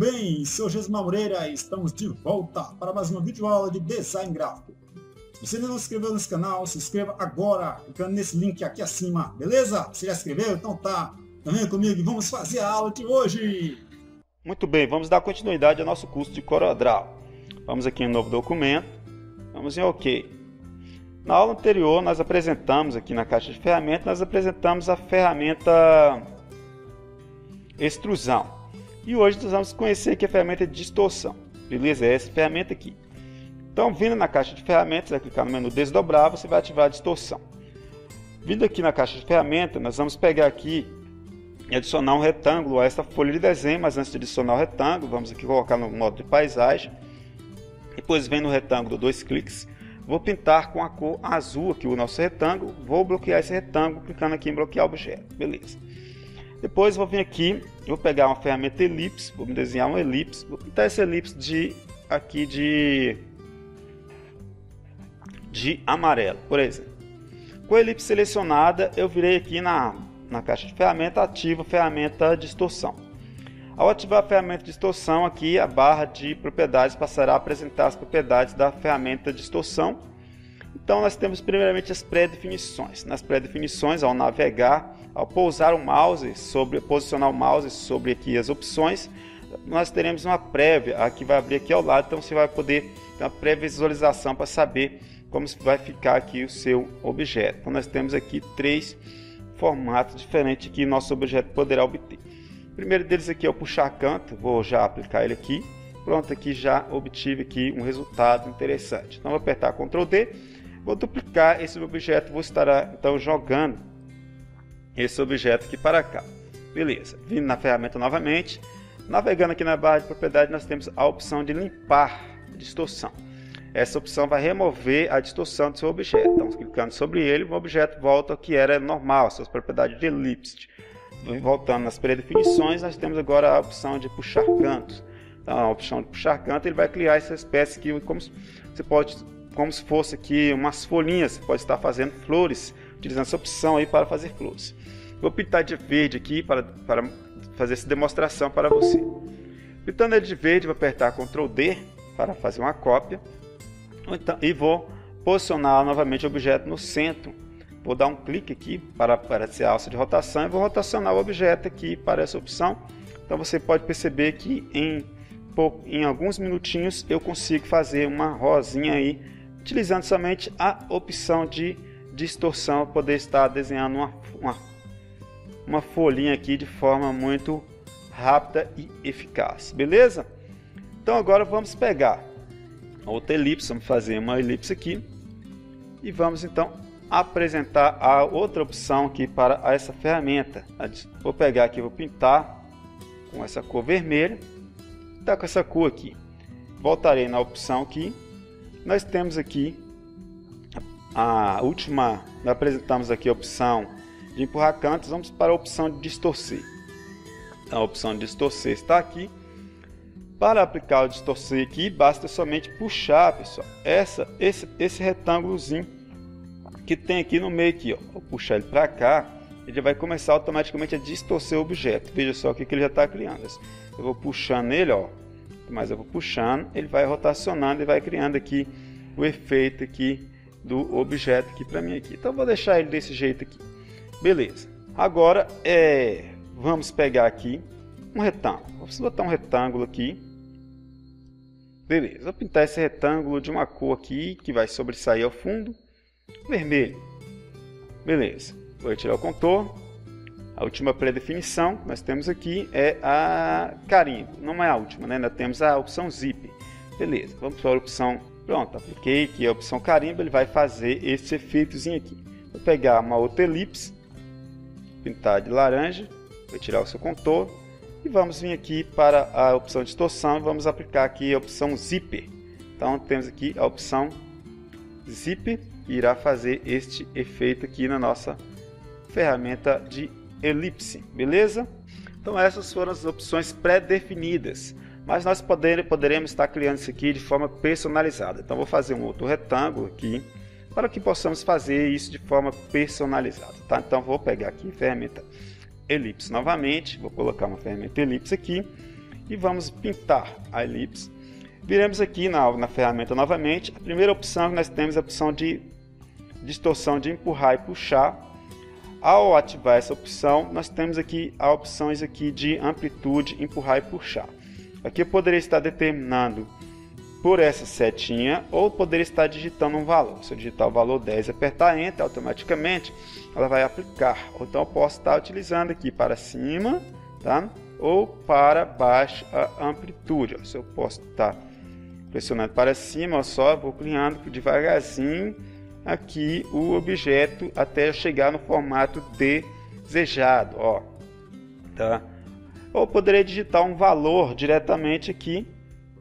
bem? Sou Jesusmar Moreira e estamos de volta para mais uma videoaula de design gráfico. Se você ainda não se inscreveu nesse canal, se inscreva agora, clicando nesse link aqui acima, beleza? Você já se inscreveu? Então tá, vem comigo e vamos fazer a aula de hoje! Muito bem, vamos dar continuidade ao nosso curso de CorelDRAW. Vamos aqui em novo documento, vamos em OK. Na aula anterior nós apresentamos, aqui na caixa de ferramentas, nós apresentamos a ferramenta extrusão. E hoje nós vamos conhecer aqui a ferramenta de distorção, beleza? É essa ferramenta aqui. Então, vindo na caixa de ferramentas, você vai clicar no menu desdobrar, você vai ativar a distorção. Vindo aqui na caixa de ferramentas, nós vamos pegar aqui e adicionar um retângulo a essa folha de desenho, mas antes de adicionar o retângulo, vamos aqui colocar no modo de paisagem. Depois vem no retângulo, dois cliques, vou pintar com a cor azul aqui o nosso retângulo, vou bloquear esse retângulo clicando aqui em bloquear objeto, beleza? Depois vou vir aqui, vou pegar uma ferramenta elipse, vou desenhar uma elipse, vou pintar essa elipse de amarelo, por exemplo. Com a elipse selecionada, eu virei aqui na caixa de ferramenta, ativo a ferramenta distorção. Ao ativar a ferramenta distorção, aqui a barra de propriedades passará a apresentar as propriedades da ferramenta distorção. Então nós temos primeiramente as pré-definições. Nas pré-definições, ao navegar, ao pousar o mouse sobre, posicionar o mouse sobre aqui as opções, nós teremos uma prévia, aqui vai abrir aqui ao lado, então você vai poder ter uma pré-visualização para saber como vai ficar aqui o seu objeto. Então nós temos aqui três formatos diferentes que nosso objeto poderá obter. O primeiro deles aqui é o puxar canto, vou já aplicar ele aqui. Pronto, aqui já obtive aqui um resultado interessante. Então vou apertar Ctrl D, vou duplicar esse objeto, vou estar então jogando esse objeto aqui para cá, beleza? Vindo na ferramenta novamente, navegando aqui na barra de propriedade, nós temos a opção de limpar distorção. Essa opção vai remover a distorção do seu objeto. Então, clicando sobre ele, o objeto volta ao que era normal, suas propriedades de elipse. Voltando nas pré-definições, nós temos agora a opção de puxar cantos. Então, a opção de puxar canto, ele vai criar essa espécie que como se fosse aqui umas folhinhas, você pode estar fazendo flores, utilizando essa opção aí para fazer flores. Vou pintar de verde aqui para fazer essa demonstração para você. Pintando ele de verde, vou apertar Ctrl D para fazer uma cópia. Então, e vou posicionar novamente o objeto no centro. Vou dar um clique aqui para aparecer a alça de rotação e vou rotacionar o objeto aqui para essa opção. Então você pode perceber que em alguns minutinhos eu consigo fazer uma rosinha aí, utilizando somente a opção de distorção, poder estar desenhando uma folhinha aqui de forma muito rápida e eficaz, beleza? Então agora vamos pegar outra elipse, vamos fazer uma elipse aqui e vamos então apresentar a outra opção aqui para essa ferramenta. Vou pegar aqui, vou pintar com essa cor vermelha, tá, com essa cor aqui. Voltarei na opção aqui, nós temos aqui a última, nós apresentamos aqui a opção de empurrar cantos, vamos para a opção de distorcer. A opção de distorcer está aqui. Para aplicar o distorcer aqui, basta somente puxar, pessoal, esse retângulozinho que tem aqui no meio aqui, ó. Vou puxar ele para cá, ele vai começar automaticamente a distorcer o objeto. Veja só o que ele já está criando. Eu vou puxando ele, ó, mas eu vou puxando, ele vai rotacionando e vai criando aqui o efeito aqui do objeto aqui para mim aqui. Então vou deixar ele desse jeito aqui, beleza? Agora vamos pegar aqui um retângulo, vou botar um retângulo aqui, beleza? Vou pintar esse retângulo de uma cor aqui que vai sobressair ao fundo, vermelho, beleza? Vou retirar o contorno. A última pré-definição que nós temos aqui é a carimbo, não é a última, né? Ainda temos a opção zip, beleza? Vamos para a opção. Pronto, apliquei aqui a opção carimbo, ele vai fazer esse efeitozinho aqui. Vou pegar uma outra elipse, pintar de laranja, vou tirar o seu contorno e vamos vir aqui para a opção de distorção e vamos aplicar aqui a opção zipper. Então temos aqui a opção zipper que irá fazer este efeito aqui na nossa ferramenta de elipse, beleza? Então essas foram as opções pré-definidas. Mas nós poderemos estar criando isso aqui de forma personalizada. Então vou fazer um outro retângulo aqui para que possamos fazer isso de forma personalizada, tá? Então vou pegar aqui a ferramenta elipse novamente, vou colocar uma ferramenta elipse aqui e vamos pintar a elipse. Viremos aqui na ferramenta novamente. A primeira opção que nós temos é a opção de distorção de empurrar e puxar. Ao ativar essa opção, nós temos aqui as opções aqui de amplitude, empurrar e puxar. Aqui eu poderia estar determinando por essa setinha ou poderia estar digitando um valor. Se eu digitar o valor 10 e apertar Enter, automaticamente ela vai aplicar. Ou então eu posso estar utilizando aqui para cima, tá? Ou para baixo a amplitude. Se eu posso estar pressionando para cima, ó, só vou criando devagarzinho aqui o objeto até chegar no formato desejado, ó, tá? Ou poderia digitar um valor diretamente aqui.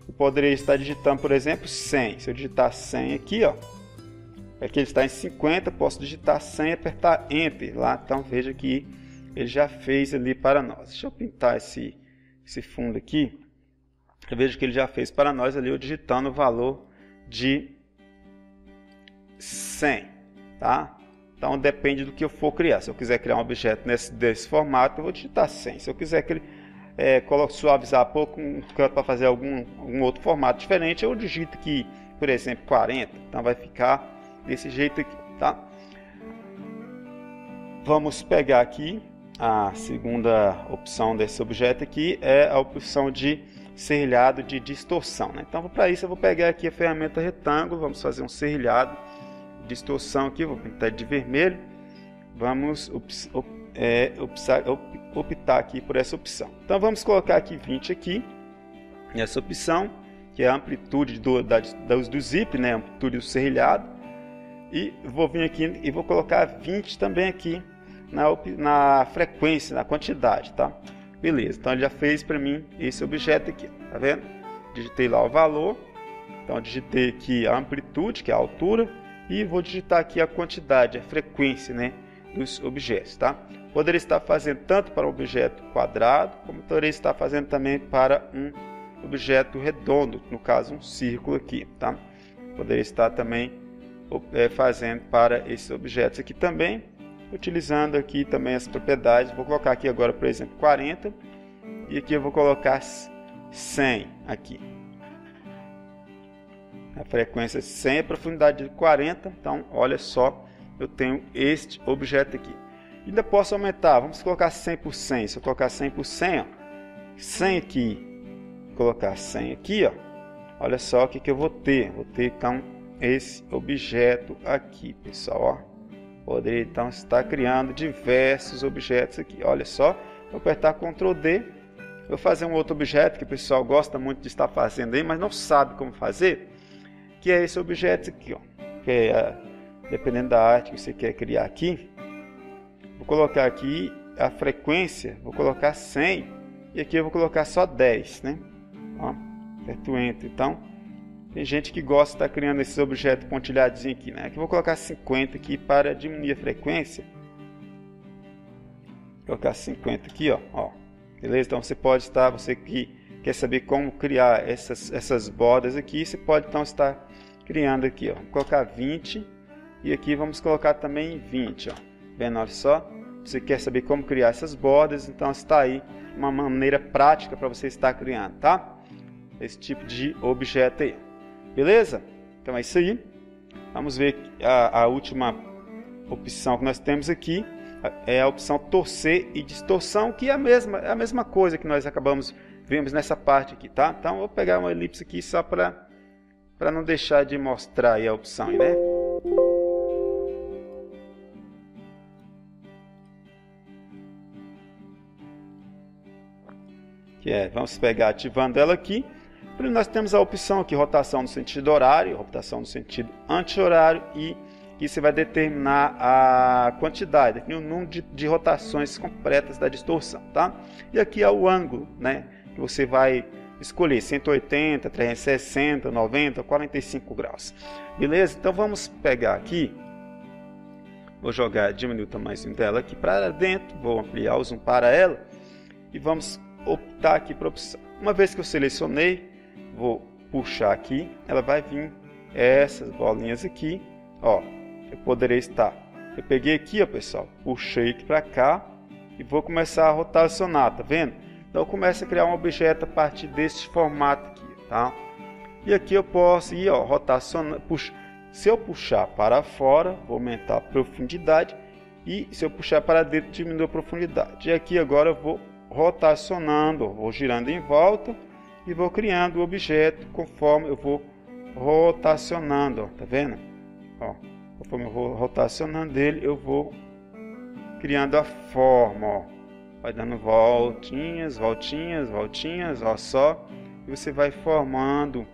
Eu poderia estar digitando, por exemplo, 100. Se eu digitar 100 aqui, ó, aqui ele está em 50, posso digitar 100 e apertar Enter lá. Então veja que ele já fez ali para nós. Deixa eu pintar esse fundo aqui. Eu vejo que ele já fez para nós ali, eu digitando o valor de 100, tá? Então depende do que eu for criar. Se eu quiser criar um objeto desse formato, eu vou digitar 100. Se eu quiser que ele suavizar pouco, um canto para fazer algum outro formato diferente, eu digito aqui, por exemplo, 40. Então vai ficar desse jeito aqui, tá? Vamos pegar aqui a segunda opção desse objeto aqui, é a opção de serrilhado de distorção, né? Então para isso eu vou pegar aqui a ferramenta retângulo, vamos fazer um serrilhado de distorção aqui, vou pintar de vermelho, vamos optar aqui por essa opção. Então vamos colocar aqui 20 aqui, nessa opção, que é a amplitude do zip, né? A amplitude do serrilhado, e vou vir aqui e vou colocar 20 também aqui na frequência, na quantidade, tá? Beleza, então ele já fez para mim esse objeto aqui, tá vendo? Digitei lá o valor, então digitei aqui a amplitude, que é a altura, e vou digitar aqui a quantidade, a frequência, né, dos objetos, tá? Poderia estar fazendo tanto para um objeto quadrado, como poderia estar fazendo também para um objeto redondo, no caso um círculo aqui, tá? Poderia estar também fazendo para esses objetos aqui também, utilizando aqui também as propriedades. Vou colocar aqui agora, por exemplo, 40, e aqui eu vou colocar 100 aqui. A frequência é 100, a profundidade de 40, então olha só, eu tenho este objeto aqui. Ainda posso aumentar, vamos colocar 100 por 100, se eu colocar 100 por 100, ó, 100 aqui, colocar 100 aqui, ó, olha só o que que eu vou ter então esse objeto aqui, pessoal, ó. Poderia então estar criando diversos objetos aqui, olha só, vou apertar Ctrl D, vou fazer um outro objeto que o pessoal gosta muito de estar fazendo aí, mas não sabe como fazer, que é esse objeto aqui, ó. Que é, dependendo da arte que você quer criar aqui, vou colocar aqui a frequência, vou colocar 100, e aqui eu vou colocar só 10, né, ó, aperto Enter. Então, tem gente que gosta de estar criando esses objetos pontilhadinho aqui, né? Aqui eu vou colocar 50 aqui para diminuir a frequência. Vou colocar 50 aqui, ó. Beleza? Então você pode estar, você que quer saber como criar essas bordas aqui, você pode então estar criando aqui, ó. Vou colocar 20 e aqui vamos colocar também 20, ó. Vendo, olha só. Você quer saber como criar essas bordas, então está aí uma maneira prática para você estar criando, tá? Esse tipo de objeto aí. Beleza? Então é isso aí. Vamos ver a última opção que nós temos aqui. É a opção torcer e distorção, que é a mesma coisa que nós vimos nessa parte aqui, tá? Então eu vou pegar uma elipse aqui só para não deixar de mostrar aí a opção, né? Que é, vamos pegar ativando ela aqui. Nós temos a opção aqui, rotação no sentido horário, rotação no sentido anti-horário, e aqui você vai determinar a quantidade, aqui o número de rotações completas da distorção, tá? E aqui é o ângulo, né, que você vai escolher, 180, 360, 90, 45 graus. Beleza? Então vamos pegar aqui, vou jogar, diminuir o tamanho dela aqui para dentro, vou ampliar o zoom para ela, e vamos optar aqui para a opção. Uma vez que eu selecionei, vou puxar aqui, ela vai vir essas bolinhas aqui, ó, eu poderia estar, eu peguei aqui, ó, pessoal, puxei aqui para cá e vou começar a rotacionar, tá vendo? Então eu começo a criar um objeto a partir desse formato aqui, tá? E aqui eu posso ir, ó, rotacionando, se eu puxar para fora, vou aumentar a profundidade, e se eu puxar para dentro, diminui a profundidade. E aqui agora eu vou rotacionando, vou girando em volta e vou criando o objeto conforme eu vou rotacionando, ó, tá vendo? Ó, conforme eu vou rotacionando ele, eu vou criando a forma, ó. Vai dando voltinhas, voltinhas, voltinhas, ó, só. E você vai formando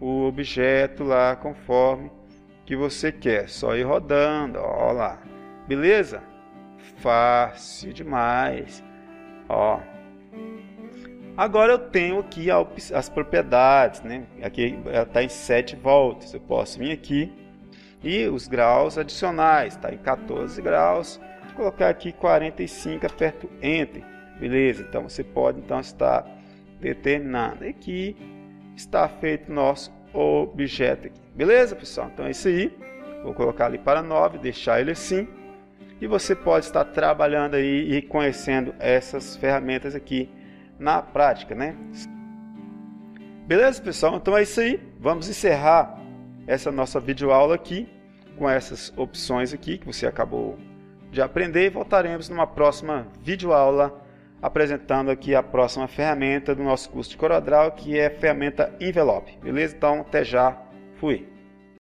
o objeto lá conforme que você quer. Só ir rodando, ó lá. Beleza? Fácil demais. Ó. Agora eu tenho aqui as propriedades, né? Aqui ela está em 7 volts. Eu posso vir aqui e os graus adicionais, está em 14 graus. Vou colocar aqui 45, aperto Enter. Beleza? Então você pode então estar determinando aqui. Está feito nosso objeto aqui. Beleza, pessoal? Então é isso aí. Vou colocar ali para 9, deixar ele assim. E você pode estar trabalhando aí e conhecendo essas ferramentas aqui na prática, né? Beleza, pessoal? Então é isso aí. Vamos encerrar essa nossa videoaula aqui com essas opções aqui que você acabou de aprender. E voltaremos numa próxima videoaula apresentando aqui a próxima ferramenta do nosso curso de CorelDRAW, que é a ferramenta Envelope. Beleza? Então, até já. Fui!